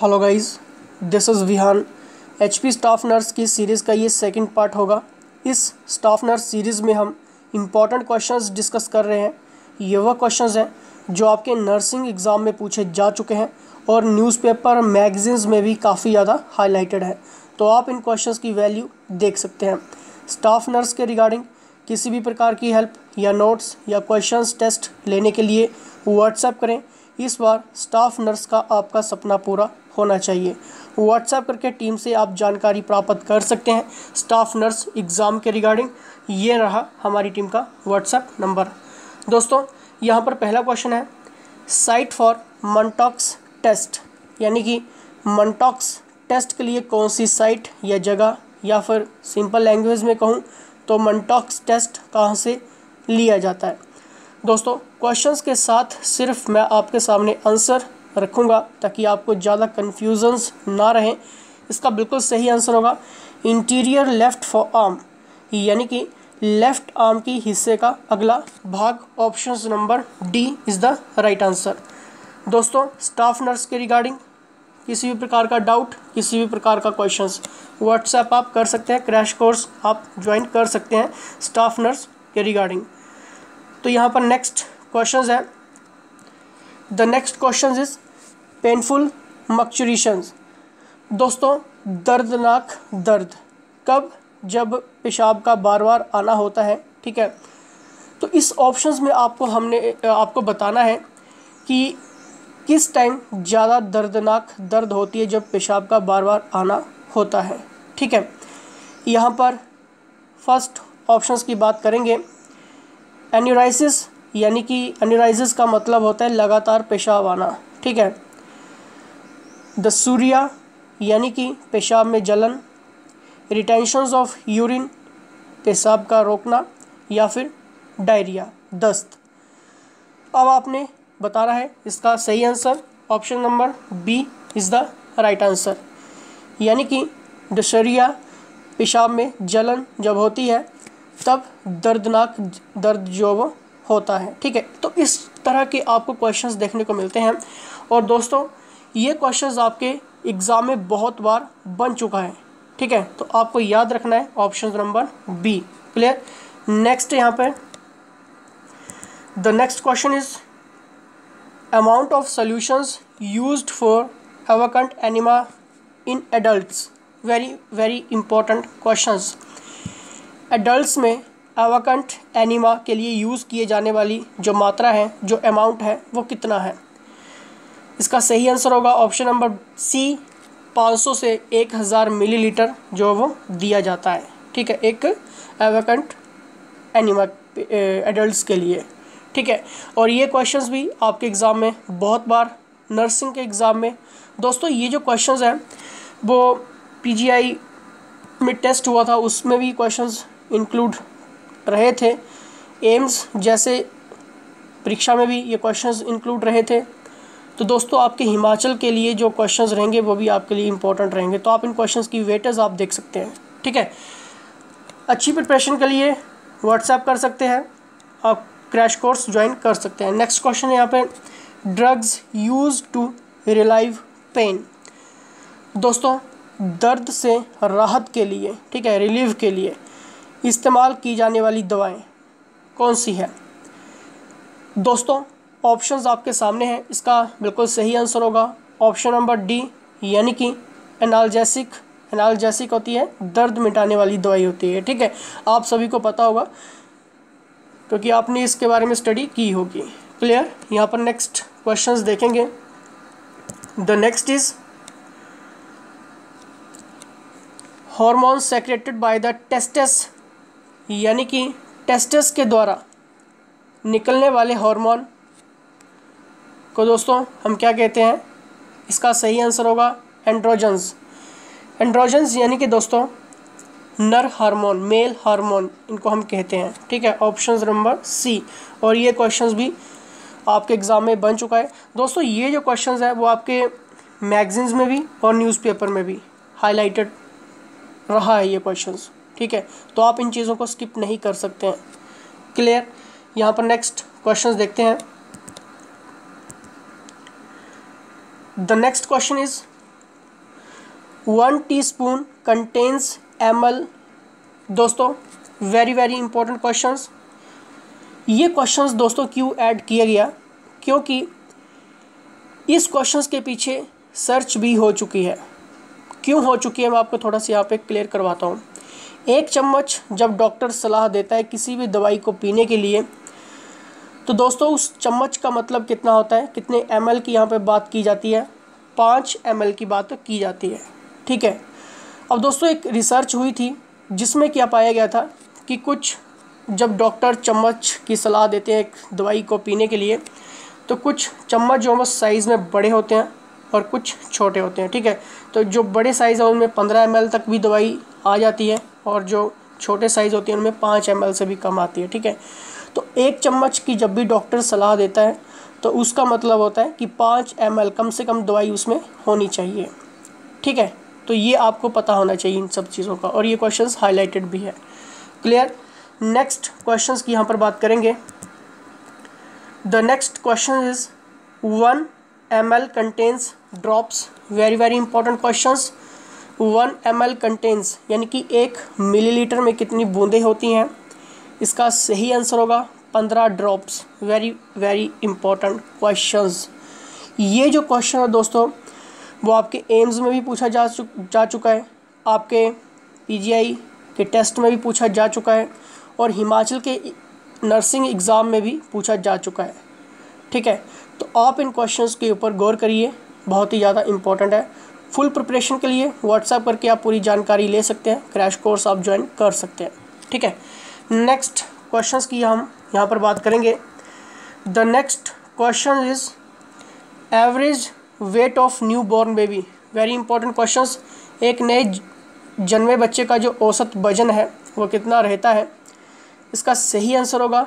Hello guys, this is Vihan. HP staff nurse की series का ये सेकंड पार्ट होगा। इस स्टाफ नर्स सीरीज़ में हम इम्पॉर्टेंट क्वेश्चंस डिस्कस कर रहे हैं। ये वह क्वेश्चंस हैं जो आपके नर्सिंग एग्ज़ाम में पूछे जा चुके हैं और न्यूज़पेपर मैगजीन्स में भी काफ़ी ज़्यादा हाईलाइटेड है, तो आप इन क्वेश्चंस की वैल्यू देख सकते हैं। स्टाफ नर्स के रिगार्डिंग किसी भी प्रकार की हेल्प या नोट्स या क्वेश्चंस टेस्ट लेने के लिए व्हाट्सएप करें। इस बार स्टाफ नर्स का आपका सपना पूरा होना चाहिए। व्हाट्सएप करके टीम से आप जानकारी प्राप्त कर सकते हैं स्टाफ नर्स एग्ज़ाम के रिगार्डिंग। ये रहा हमारी टीम का व्हाट्सएप नंबर। दोस्तों, यहाँ पर पहला क्वेश्चन है साइट फॉर मनटॉक्स टेस्ट, यानी कि मनटॉक्स टेस्ट के लिए कौन सी साइट या जगह, या फिर सिंपल लैंग्वेज में कहूँ तो मनटॉक्स टेस्ट कहाँ से लिया जाता है। दोस्तों, क्वेश्चंस के साथ सिर्फ मैं आपके सामने आंसर रखूँगा ताकि आपको ज़्यादा कन्फ्यूजन्स ना रहें। इसका बिल्कुल सही आंसर होगा इंटीरियर लेफ़्ट फॉर आर्म, यानी कि लेफ़्ट आर्म की हिस्से का अगला भाग। Option number D is the right answer. दोस्तों, स्टाफ नर्स के रिगार्डिंग किसी भी प्रकार का डाउट, किसी भी प्रकार का क्वेश्चंस व्हाट्सएप आप कर सकते हैं। क्रैश कोर्स आप ज्वाइन कर सकते हैं स्टाफ नर्स के रिगार्डिंग। तो यहाँ पर नेक्स्ट क्वेश्चंस है, the next questions is painful micturitions. दोस्तों, दर्दनाक दर्द कब, जब पेशाब का बार बार आना होता है। ठीक है, तो इस ऑप्शंस में आपको बताना है कि किस टाइम ज़्यादा दर्दनाक दर्द होती है जब पेशाब का बार बार आना होता है। ठीक है, यहाँ पर फर्स्ट ऑप्शंस की बात करेंगे एन्यूराइसिस, यानी कि एन्यूराइसिस का मतलब होता है लगातार पेशाब आना। ठीक है, दस्तूरिया, यानी कि पेशाब में जलन, रिटेंशंस ऑफ यूरिन, पेशाब का रोकना, या फिर डायरिया, दस्त। अब आपने बता रहा है इसका सही answer. Option number B is the right answer, यानी कि डसरिया, पेशाब में जलन जब होती है तब दर्दनाक दर्द जो वो होता है। ठीक है, तो इस तरह के आपको क्वेश्चंस देखने को मिलते हैं। और दोस्तों, ये क्वेश्चंस आपके एग्ज़ाम में बहुत बार बन चुका है। ठीक है, तो आपको याद रखना है option number B. Clear. Next, यहाँ पर the next question is amount of solutions used for avacant enema in adults. very important questions। adults में avacant enema के लिए यूज़ किए जाने वाली जो मात्रा है, जो amount है, वो कितना है। इसका सही आंसर होगा ऑप्शन नंबर सी, 500 से 1000 मिलीलीटर जो वो दिया जाता है। ठीक है, एक avacant enema adults के लिए। ठीक है, और ये क्वेश्चंस भी आपके एग्ज़ाम में बहुत बार, नर्सिंग के एग्ज़ाम में। दोस्तों, ये जो क्वेश्चंस हैं वो पीजीआई में टेस्ट हुआ था, उसमें भी क्वेश्चंस इंक्लूड रहे थे। एम्स जैसे परीक्षा में भी ये क्वेश्चंस इंक्लूड रहे थे। तो दोस्तों, आपके हिमाचल के लिए जो क्वेश्चंस रहेंगे वो भी आपके लिए इंपॉर्टेंट रहेंगे। तो आप इन क्वेश्चंस की वेटेज आप देख सकते हैं। ठीक है, अच्छी प्रिपरेशन के लिए व्हाट्सएप कर सकते हैं, आप क्रैश कोर्स ज्वाइन कर सकते हैं। नेक्स्ट क्वेश्चन है यहाँ पे drugs use to relieve pain. दोस्तों, दर्द से राहत के लिए, ठीक है, रिलीव के लिए इस्तेमाल की जाने वाली दवाएं कौन सी है। दोस्तों, ऑप्शंस आपके सामने हैं। इसका बिल्कुल सही आंसर होगा ऑप्शन नंबर डी, यानी कि एनाल्जेसिक। एनाल्जेसिक होती है दर्द मिटाने वाली दवाई होती है। ठीक है, आप सभी को पता होगा क्योंकि आपने इसके बारे में स्टडी की होगी। क्लियर। यहाँ पर नेक्स्ट क्वेश्चंस देखेंगे। The next is hormone secreted by the testis, यानी कि टेस्टिस के द्वारा निकलने वाले हार्मोन को दोस्तों हम क्या कहते हैं। इसका सही आंसर होगा एंड्रोजन्स। एंड्रोजन्स यानी कि दोस्तों नर हार्मोन, मेल हार्मोन, इनको हम कहते हैं। ठीक है, ऑप्शन नंबर सी। और ये क्वेश्चंस भी आपके एग्ज़ाम में बन चुका है। दोस्तों, ये जो क्वेश्चंस है वो आपके मैगजीन्स में भी और न्यूज़पेपर में भी हाईलाइटेड रहा है ये क्वेश्चंस। ठीक है, तो आप इन चीज़ों को स्किप नहीं कर सकते हैं। क्लियर। यहाँ पर नेक्स्ट क्वेश्चंस देखते हैं। The next question is 1 teaspoon contains ml। दोस्तों वेरी वेरी इंपॉर्टेंट क्वेश्चंस। ये क्वेश्चंस दोस्तों क्यों ऐड किया गया, क्योंकि इस क्वेश्चंस के पीछे सर्च भी हो चुकी है। क्यों हो चुकी है मैं आपको थोड़ा सा यहाँ पे क्लियर करवाता हूँ। एक चम्मच जब डॉक्टर सलाह देता है किसी भी दवाई को पीने के लिए, तो दोस्तों उस चम्मच का मतलब कितना होता है, कितने ml की यहाँ पे बात की जाती है, 5 ml की बात की जाती है। ठीक है। अब दोस्तों एक रिसर्च हुई थी जिसमें क्या पाया गया था कि कुछ जब डॉक्टर चम्मच की सलाह देते हैं एक दवाई को पीने के लिए, तो कुछ चम्मच जो है साइज़ में बड़े होते हैं और कुछ छोटे होते हैं। ठीक है। तो जो बड़े साइज़ हैं उनमें 15 ml तक भी दवाई आ जाती है और जो छोटे साइज़ होती है उनमें 5 ml से भी कम आती है। ठीक है। तो एक चम्मच की जब भी डॉक्टर सलाह देता है तो उसका मतलब होता है कि 5 ml कम से कम दवाई उसमें होनी चाहिए। ठीक है। तो ये आपको पता होना चाहिए इन सब चीज़ों का, और ये क्वेश्चंस हाईलाइटेड भी है। क्लियर। नेक्स्ट क्वेश्चंस की यहाँ पर बात करेंगे। The next question is 1 ml contains drops. Very very important questions. 1 ml contains यानी कि 1 मिलीलीटर में कितनी बूंदें होती हैं। इसका सही आंसर होगा 15 drops. Very very important questions. ये जो क्वेश्चन है दोस्तों वो आपके एम्स में भी पूछा जा चुका है, आपके पीजीआई के टेस्ट में भी पूछा जा चुका है और हिमाचल के नर्सिंग एग्ज़ाम में भी पूछा जा चुका है। ठीक है। तो आप इन क्वेश्चंस के ऊपर गौर करिए, बहुत ही ज़्यादा इम्पोर्टेंट है। फुल प्रिपरेशन के लिए व्हाट्सएप करके आप पूरी जानकारी ले सकते हैं, क्रैश कोर्स आप ज्वाइन कर सकते हैं। ठीक है। नेक्स्ट क्वेश्चंस की हम यहाँ पर बात करेंगे। The next question is average weight of newborn baby. Very important questions. एक नए जन्मे बच्चे का जो औसत वजन है वो कितना रहता है। इसका सही आंसर होगा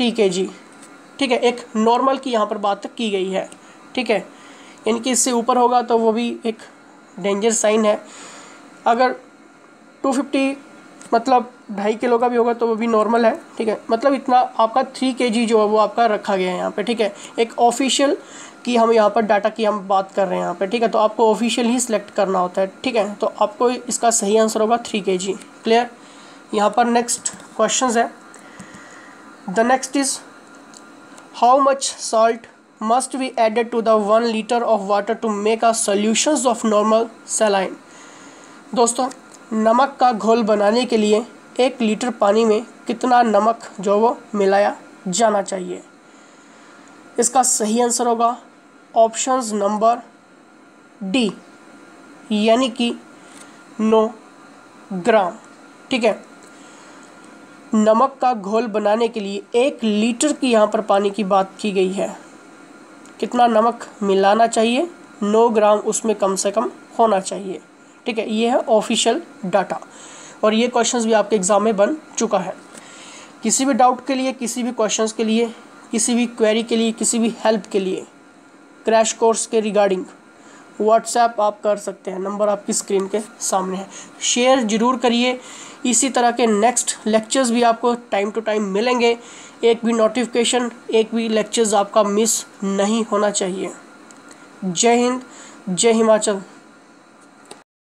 3 kg। ठीक है। एक नॉर्मल की यहाँ पर बात की गई है। ठीक है। यानी कि इससे ऊपर होगा तो वो भी एक डेंजर साइन है। अगर 250 मतलब 2.5 किलो का भी होगा तो वो भी नॉर्मल है। ठीक है। मतलब इतना आपका 3 kg जो है वो आपका रखा गया है यहाँ पे। ठीक है। एक ऑफिशियल की हम यहाँ पर डाटा की हम बात कर रहे हैं यहाँ पे। ठीक है। तो आपको ऑफिशियल ही सिलेक्ट करना होता है। ठीक है। तो आपको इसका सही आंसर होगा 3 kg। क्लियर। यहाँ पर नेक्स्ट क्वेश्चन है। The next is how much salt must be added to the 1 litre of water to make a solutions of normal saline. दोस्तों नमक का घोल बनाने के लिए 1 लीटर पानी में कितना नमक जो वो मिलाया जाना चाहिए। इसका सही आंसर होगा ऑप्शंस नंबर डी यानी कि 9 ग्राम। ठीक है। नमक का घोल बनाने के लिए 1 लीटर की यहाँ पर पानी की बात की गई है, कितना नमक मिलाना चाहिए, 9 ग्राम उसमें कम से कम होना चाहिए। ठीक है। ये है ऑफिशियल डाटा और ये क्वेश्चंस भी आपके एग्ज़ाम में बन चुका है। किसी भी डाउट के लिए, किसी भी क्वेश्चंस के लिए, किसी भी क्वेरी के लिए, किसी भी हेल्प के लिए क्रैश कोर्स के रिगार्डिंग व्हाट्सएप आप कर सकते हैं, नंबर आपकी स्क्रीन के सामने है। शेयर ज़रूर करिए। इसी तरह के नेक्स्ट लेक्चर्स भी आपको टाइम टू टाइम मिलेंगे। एक भी नोटिफिकेशन, एक भी लेक्चर्स आपका मिस नहीं होना चाहिए। जय हिंद, जय हिमाचल।